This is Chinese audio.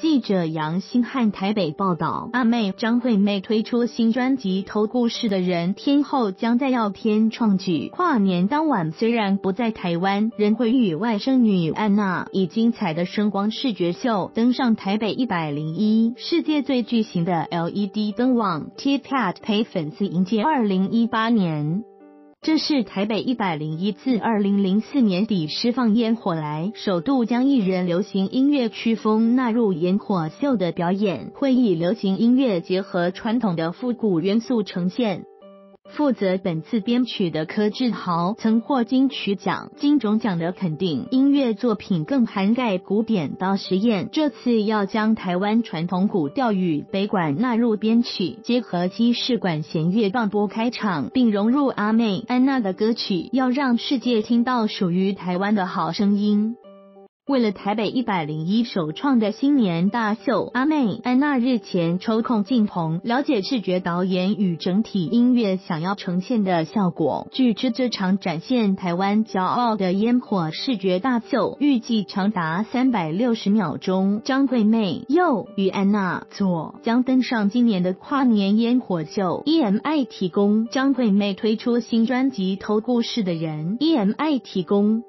记者杨星汉台北报道，阿妹张惠妹推出新专辑《偷故事的人》，天后将在曜天创举。跨年当晚虽然不在台湾，仍会与外甥女安娜以精彩的声光视觉秀登上台北101世界最巨型的 LED 灯网 T-Pad， 陪粉丝迎接2018年。这是台北101自2004年底释放烟火来，首度将艺人流行音乐曲风纳入烟火秀的表演，会以流行音乐结合传统的复古元素呈现。负责本次编曲的柯志豪曾获金曲奖、金钟奖的肯定，音乐作品更涵盖古典到实验。这次要将台湾传统古调与北管纳入编曲，结合西式管弦乐棒拨开场，并融入阿妹、安娜的歌曲，要让世界听到属于台湾的好声音。为了台北101首创的新年大秀，阿妹、安娜日前抽空进棚，了解视觉导演与整体音乐想要呈现的效果。据知，这场展现台湾骄傲的烟火视觉大秀，预计长达360秒钟。张惠妹右与安娜左将登上今年的跨年烟火秀。EMI 提供，张惠妹推出新专辑《偷故事的人》，EMI 提供。